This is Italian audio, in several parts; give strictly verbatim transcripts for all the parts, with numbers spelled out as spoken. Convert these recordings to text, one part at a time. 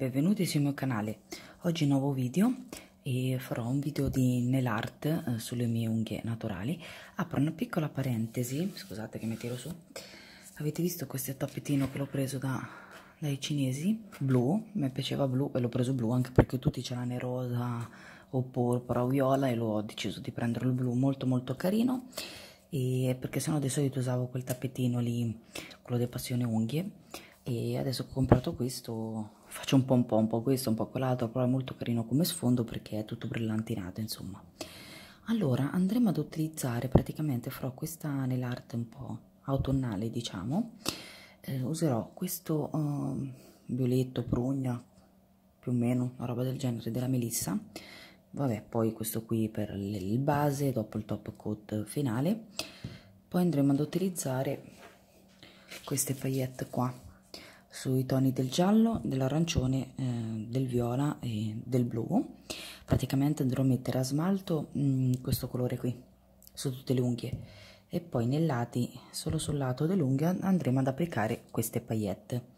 benvenuti sul mio canale. Oggi nuovo video e farò un video di nail art eh, sulle mie unghie naturali. Apro una piccola parentesi, scusate che mi tiro su. Avete visto questo tappetino che l'ho preso da, dai cinesi, blu, mi piaceva blu e l'ho preso blu anche perché tutti ce l'hanno rosa o porpora o viola e l'ho deciso di prendere il blu, molto molto carino. E perché sennò di solito usavo quel tappetino lì, quello delle Passione Unghie, e adesso che ho comprato questo faccio un po' un po', un po' questo, un po' quell'altro, però è molto carino come sfondo perché è tutto brillantinato, insomma. Allora andremo ad utilizzare, praticamente farò questa nail art un po' autunnale, diciamo. Eh, userò questo eh, violetto, prugna, più o meno, una roba del genere, della Melissa. Vabbè, poi questo qui per il base, dopo il top coat finale. Poi andremo ad utilizzare queste paillette qua sui toni del giallo, dell'arancione, eh, del viola e del blu. Praticamente andrò a mettere a smalto mh, questo colore qui su tutte le unghie e poi nei lati, solo sul lato dell'unghia, andremo ad applicare queste paillette.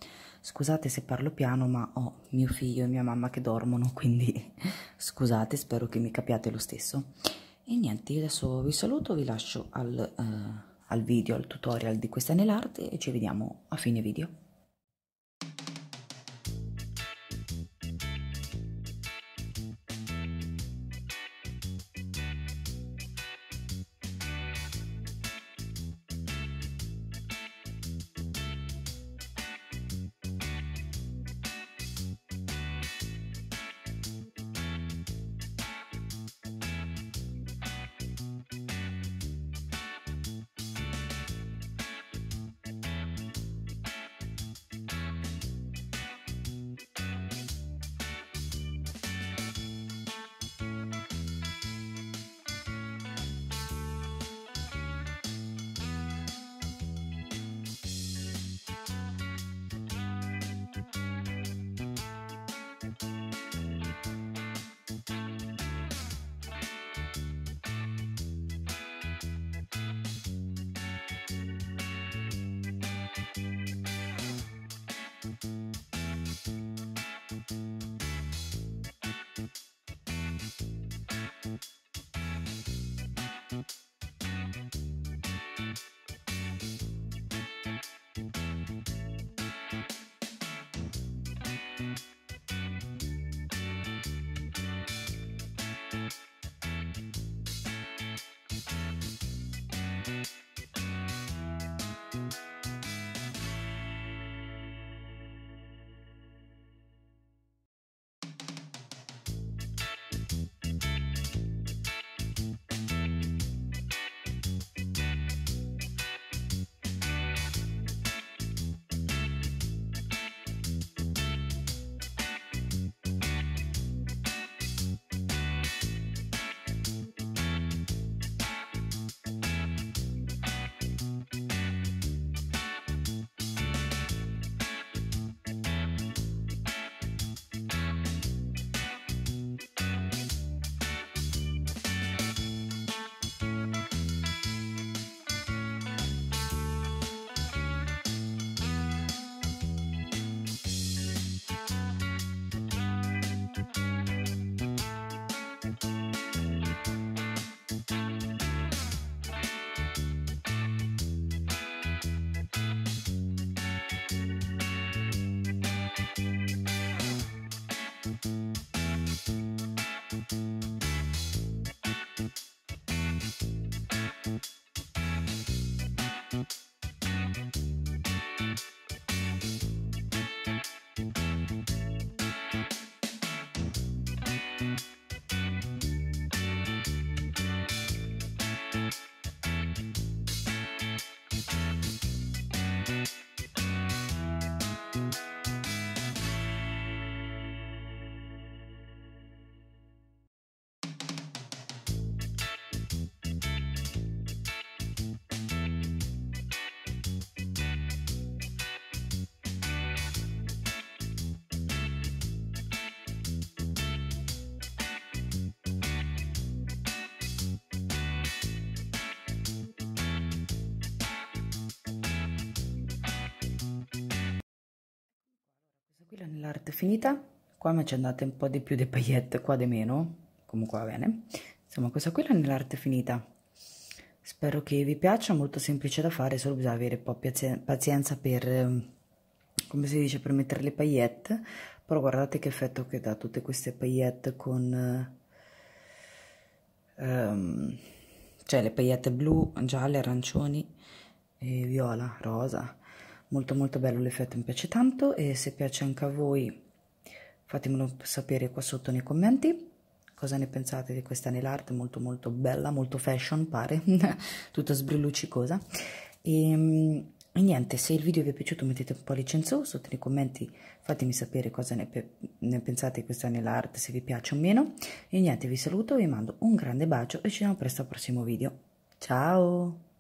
Scusate se parlo piano, ma ho mio figlio e mia mamma che dormono, quindi scusate, spero che mi capiate lo stesso. E niente, adesso vi saluto, vi lascio al, eh, al video, al tutorial di questa nail art e ci vediamo a fine video. L'arte finita, qua mi ci andate un po' di più di paillette, qua di meno, comunque va bene. Insomma, questa qui è nell'arte finita. Spero che vi piaccia, molto semplice da fare, solo bisogna avere un po' pazienza per, come si dice, per mettere le paillette. Però guardate che effetto che dà tutte queste paillette con... Um, cioè le paillette blu, gialle, arancioni, e viola, rosa. Molto molto bello l'effetto, mi piace tanto, e se piace anche a voi fatemelo sapere qua sotto nei commenti. Cosa ne pensate di questa nail art? Molto molto bella, molto fashion pare, tutta sbrilluccicosa. E, e niente, se il video vi è piaciuto mettete un pollice in su, sotto nei commenti fatemi sapere cosa ne, pe ne pensate di questa nail art, se vi piace o meno. E niente, vi saluto, vi mando un grande bacio e ci vediamo presto al prossimo video. Ciao!